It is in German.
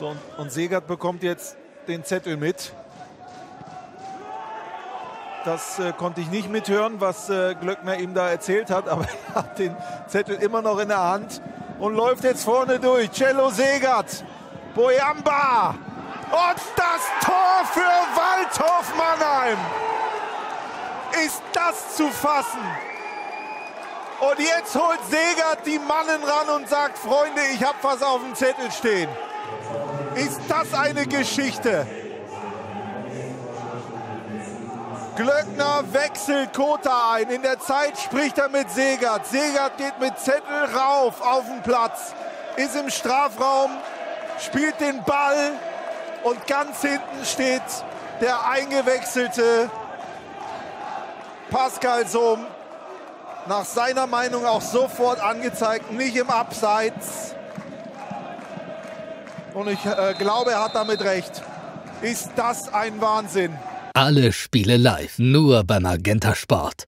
So, und Seegert bekommt jetzt den Zettel mit. Das konnte ich nicht mithören, was Glöckner ihm da erzählt hat, aber er hat den Zettel immer noch in der Hand und läuft jetzt vorne durch. Cello Seegert, Boyamba und das Tor für Waldhof Mannheim. Ist das zu fassen? Und jetzt holt Seegert die Mannen ran und sagt, Freunde, ich habe was auf dem Zettel stehen. Ist das eine Geschichte? Glöckner wechselt Cota ein. In der Zeit spricht er mit Seegert. Seegert geht mit Zettel rauf auf den Platz, ist im Strafraum, spielt den Ball und ganz hinten steht der eingewechselte Pascal Sohm. Nach seiner Meinung auch sofort angezeigt, nicht im Abseits. Und ich glaube, er hat damit recht. Ist das ein Wahnsinn? Alle Spiele live, nur bei Magenta Sport.